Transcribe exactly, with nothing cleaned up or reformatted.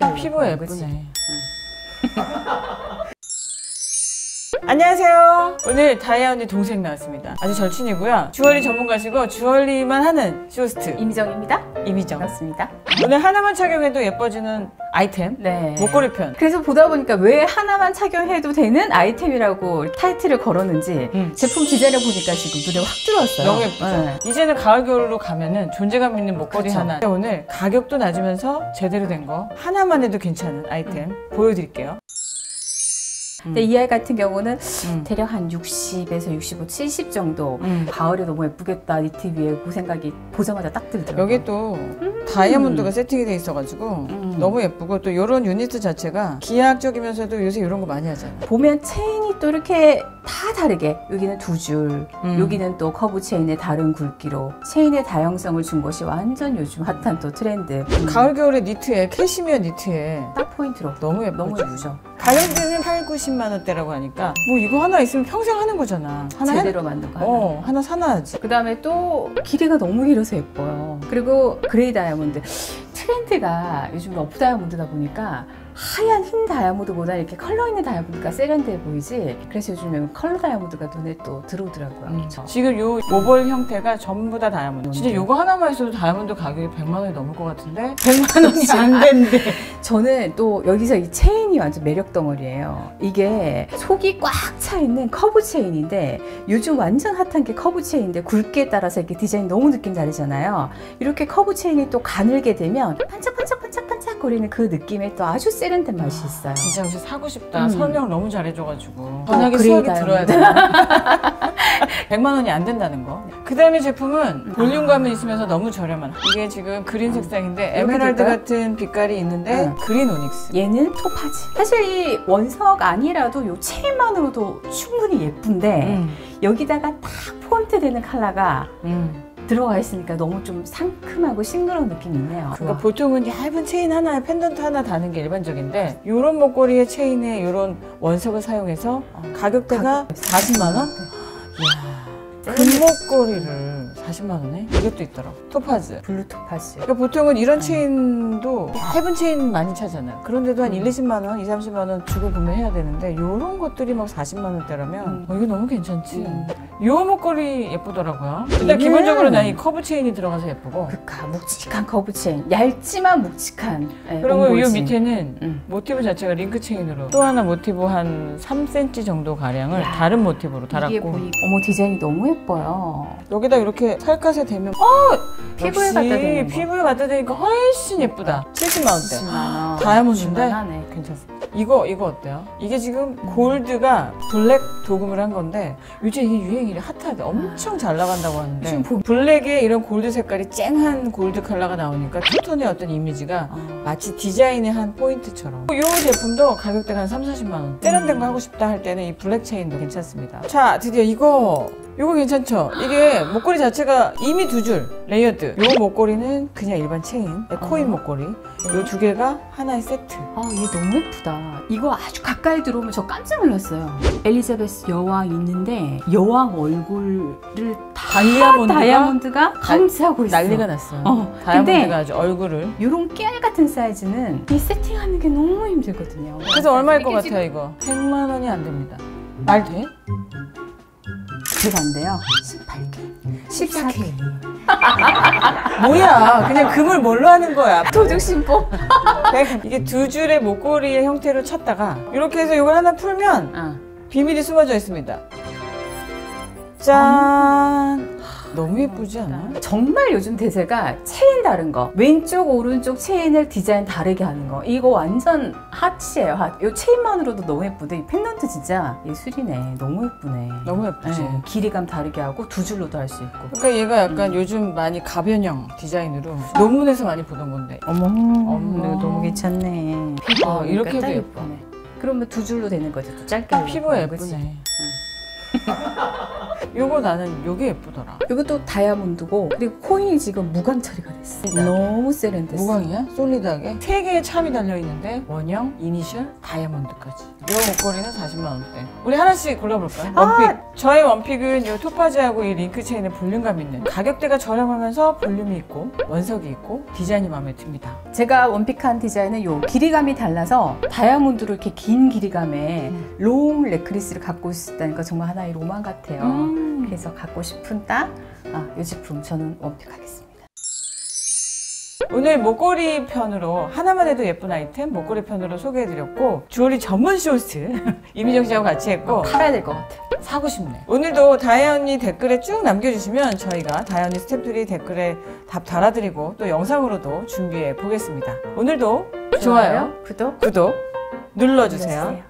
딱 피부 예쁘네. 안녕하세요. 오늘 다이아언니 동생 나왔습니다. 아주 절친이고요. 주얼리 전문가시고 주얼리만 하는 쇼스트 이미정입니다. 이미정 맞습니다. 오늘 하나만 착용해도 예뻐지는 아이템, 네. 목걸이 편. 그래서 보다 보니까 왜 하나만 착용해도 되는 아이템이라고 타이틀을 걸었는지 음. 제품 디자인을 보니까 지금 눈에 확 들어왔어요. 너무 예쁘죠? 네. 이제는 가을 겨울로 가면은 존재감 있는 목걸이 그렇죠. 하나. 오늘 가격도 낮으면서 제대로 된 거 하나만 해도 괜찮은 아이템 음. 보여드릴게요. 근데 음. 이 아이 같은 경우는 음. 대략 한 육십에서 육십오, 칠십 정도 음. 가을에 너무 예쁘겠다 니트 위에 그 생각이 보자마자 딱 들더라고요. 여기 또 음. 다이아몬드가 음. 세팅이 돼 있어가지고 음. 너무 예쁘고 또 이런 유닛 자체가 기하학적이면서도 요새 이런 거 많이 하잖아요. 보면 체인이 또 이렇게 다 다르게 여기는 두 줄, 음. 여기는 또 커브 체인의 다른 굵기로 체인의 다양성을 준 것이 완전 요즘 핫한 또 트렌드. 음. 가을 겨울에 니트에 캐시미어 니트에 딱 포인트로 너무 예쁘죠. 너무 예쁘죠. 가격대는 팔, 구십만 원대라고 하니까 뭐 이거 하나 있으면 평생 하는 거잖아. 하나 제대로 만든 거 어, 하나 사놔야지. 그 다음에 또 길이가 너무 길어서 예뻐요. 그리고 그레이 다이아몬드 트렌드가 요즘 러프 다이아몬드다 보니까 하얀 흰 다이아몬드보다 이렇게 컬러 있는 다이아몬드가 세련돼 보이지. 그래서 요즘에는 컬러 다이아몬드가 눈에 또 들어오더라고요. 음. 지금 요 오벌 형태가 전부 다 다이아몬드. 진짜 요거 하나만 있어도 다이아몬드 가격이 백만 원이 넘을 것 같은데 백만 원이 안 된대. 저는 또 여기서 이 체인이 완전 매력 덩어리예요. 이게 속이 꽉 차 있는 커브 체인인데 요즘 완전 핫한 게 커브 체인인데 굵기에 따라서 이렇게 디자인이 너무 느낌 다르잖아요. 이렇게 커브 체인이 또 가늘게 되면 반짝반짝반짝반짝 거리는 그 느낌에 또 아주 세련된 맛이 있어요. 진짜 혹시 사고 싶다. 음. 설명 너무 잘해줘가지고 전화기 어, 수학이 들어야 돼. 백만 원이 안 된다는 거. 그 다음에 제품은 볼륨감은 있으면서 너무 저렴한 이게 지금 그린 색상인데 에메랄드 같은 빛깔이 있는데 응. 그린 오닉스. 얘는 토파즈. 사실 이 원석 아니라도 이 체인만으로도 충분히 예쁜데 음. 여기다가 딱 포인트 되는 컬러가 음. 들어가 있으니까 너무 좀 상큼하고 싱그러운 느낌이 있네요. 그러니까 보통은 얇은 체인 하나에 펜던트 하나 다는 게 일반적인데 이런 목걸이에 체인에 이런 원석을 사용해서 가격대가 사십만 원? 이야, 금목걸이를 사십만 원에? 이것도 있더라고. 토파즈. 블루 토파즈. 그러니까 보통은 이런 아니. 체인도 얇은 체인 많이 차잖아요. 그런데도 한 음. 일, 이십만 원, 이, 삼십만 원 주고 구매해야 되는데 이런 것들이 막 사십만 원대라면 음. 어, 이거 너무 괜찮지. 음. 요 목걸이 예쁘더라고요. 일단 기본적으로 난 이 커브 체인이 들어가서 예쁘고 그니까 묵직한 커브 체인 얇지만 묵직한 네, 그리고 이 밑에는 응. 모티브 자체가 링크 체인으로 또 하나 모티브 한 삼 센티미터 정도 가량을 야. 다른 모티브로 달았고 보이... 어머 디자인이 너무 예뻐요. 여기다 이렇게 살갗에 대면 어! 피부에 갖다 대니까 피부에 갖다 대니까 훨씬 예쁘다. 칠십만 원대 다이아몬드인데 괜찮습니다. 이거 이거 어때요? 이게 지금 골드가 블랙 도금을 한 건데 요즘 이게 유행이 핫하대. 엄청 잘 나간다고 하는데 지금 블랙에 이런 골드 색깔이 쨍한 골드 컬러가 나오니까 투톤의 어떤 이미지가 아. 마치 디자인의 한 포인트처럼 이 제품도 가격대가 한 삼, 사십만 원 세련된 거 하고 싶다 할 때는 이 블랙 체인도 괜찮습니다. 자 드디어 이거 이거 괜찮죠? 이게 목걸이 자체가 이미 두 줄 레이어드. 이 목걸이는 그냥 일반 체인 코인 어. 목걸이 이 두 개가 하나의 세트. 아 얘 너무 예쁘다. 이거 아주 가까이 들어오면 저 깜짝 놀랐어요. 엘리자베스 여왕 있는데 여왕 얼굴을 다 다이아몬드가, 다이아몬드가 감싸고 있어. 난리가 났어요. 어. 다이아몬드가 아주 얼굴을 이런 깨알 같은 사이즈는 이 세팅하는 게 너무 힘들거든요. 그래서 얼마일 것 같아요 이거? 백만 원이 안 됩니다. 말 돼? 대박인데요. 십팔 개, 십사 개. 뭐야 그냥 금을 뭘로 하는 거야. 도둑신법. 이게 두 줄의 목걸이의 형태로 찾다가 이렇게 해서 이걸 하나 풀면 어. 비밀이 숨어져 있습니다. 짠. 너무 예쁘지 않아? 정말 요즘 대세가 체인 다른 거 왼쪽 오른쪽 체인을 디자인 다르게 하는 거 이거 완전 핫이에요 핫. 이 체인만으로도 너무 예쁜데 이 펜던트 진짜 예술이네. 너무 예쁘네. 너무 예쁘지? 네, 길이감 다르게 하고 두 줄로도 할 수 있고 그러니까 얘가 약간 음. 요즘 많이 가변형 디자인으로 논문에서 많이 보던 건데 어머 어머 이거 너무 괜찮네. 피부 아, 이렇게 해도 예쁘네. 그러면 두 줄로 되는 거죠? 또 짧게 아, 피부에 예쁘네. 요거 나는 요게 예쁘더라. 요것도 다이아몬드고, 그리고 코인이 지금 무광 처리가 됐어. 너무 세련됐어. 무광이야? 솔리드하게? 세 개의 참이 달려있는데 원형, 이니셜, 다이아몬드까지. 요 목걸이는 사십만 원대. 우리 하나씩 골라볼까요? 아! 원픽. 저의 원픽은 요 토파즈하고 이 링크 체인의 볼륨감 있는, 가격대가 저렴하면서 볼륨이 있고 원석이 있고 디자인이 마음에 듭니다. 제가 원픽한 디자인은 요 길이감이 달라서 다이아몬드로 이렇게 긴 길이감에 음. 롱 necklace를 갖고 있었다는 거 정말 하나의 로망 같아요. 음. 그래서 갖고 싶은 딱 아, 이 제품 저는 원픽하겠습니다. 오늘 목걸이 편으로 하나만 해도 예쁜 아이템 목걸이 편으로 소개해드렸고, 주얼리 전문 쇼호스트 이미정 씨하고 같이 했고. 어, 팔아야 될 것 같아. 사고 싶네. 오늘도 다이아언니 댓글에 쭉 남겨주시면 저희가 다이아언니 스태프들이 댓글에 답 달아드리고 또 영상으로도 준비해 보겠습니다. 오늘도 좋아요, 좋아요 구독, 구독 눌러주세요. 눌러주세요.